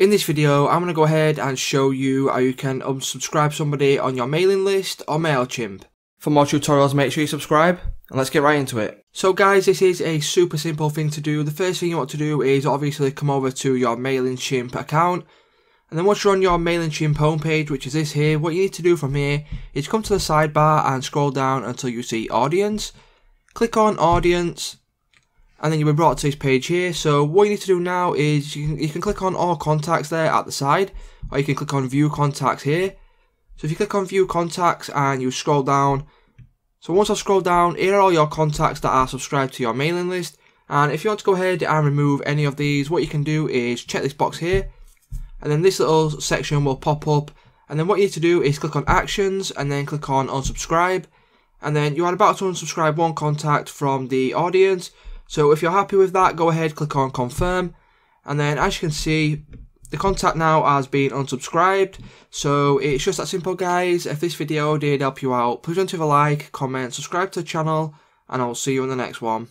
In this video, I'm going to go ahead and show you how you can unsubscribe somebody on your mailing list or MailChimp. For more tutorials, make sure you subscribe, and let's get right into it. So guys, this is a super simple thing to do. The first thing you want to do is obviously come over to your MailChimp account, and then once you're on your MailChimp homepage, which is this here, what you need to do from here is come to the sidebar and scroll down until you see Audience. Click on Audience, and then you'll be brought to this page here. So what you need to do now is you can click on all contacts there at the side, or you can click on view contacts here. So if you click on view contacts and you scroll down, so once I've scrolled down, here are all your contacts that are subscribed to your mailing list. And if you want to go ahead and remove any of these, what you can do is check this box here, and then this little section will pop up, and then what you need to do is click on actions and then click on unsubscribe, and then you are about to unsubscribe one contact from the audience. So if you're happy with that, go ahead, click on confirm, and then as you can see, the contact now has been unsubscribed. So it's just that simple, guys. If this video did help you out, please don't leave a like, comment, subscribe to the channel, and I'll see you in the next one.